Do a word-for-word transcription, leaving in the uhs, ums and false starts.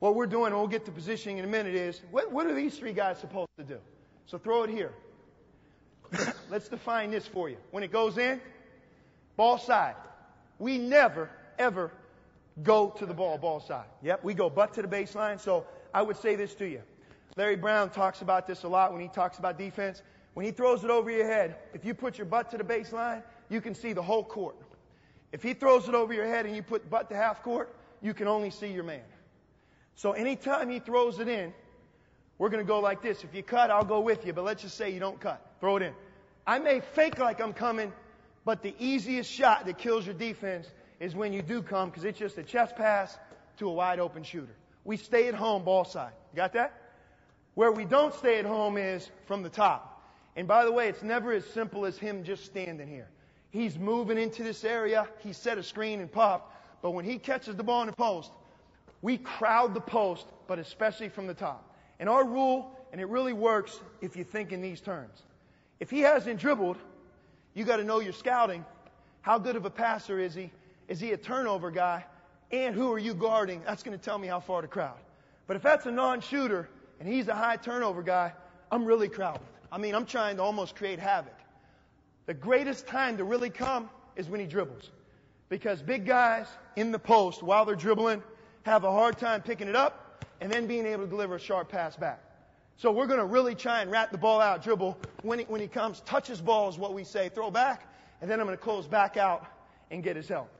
What we're doing, and we'll get to positioning in a minute, is what, what are these three guys supposed to do? So throw it here. Let's define this for you. When it goes in, ball side. We never, ever go to the ball, ball side. Yep, we go butt to the baseline. So I would say this to you. Larry Brown talks about this a lot when he talks about defense. When he throws it over your head, if you put your butt to the baseline, you can see the whole court. If he throws it over your head and you put butt to half court, you can only see your man. So anytime he throws it in, we're going to go like this. If you cut, I'll go with you, but let's just say you don't cut. Throw it in. I may fake like I'm coming, but the easiest shot that kills your defense is when you do come, because it's just a chest pass to a wide open shooter. We stay at home ball side. You got that? Where we don't stay at home is from the top. And by the way, it's never as simple as him just standing here. He's moving into this area. He set a screen and popped. But when he catches the ball in the post, we crowd the post, but especially from the top. And our rule, and it really works if you think in these terms. If he hasn't dribbled, you got to know your scouting. How good of a passer is he? Is he a turnover guy? And who are you guarding? That's going to tell me how far to crowd. But if that's a non-shooter and he's a high turnover guy, I'm really crowded. I mean, I'm trying to almost create havoc. The greatest time to really come is when he dribbles. Because big guys in the post, while they're dribbling, have a hard time picking it up and then being able to deliver a sharp pass back. So we're going to really try and rat the ball out, dribble. When he, when he comes, touch his ball is what we say, throw back, and then I'm going to close back out and get his help.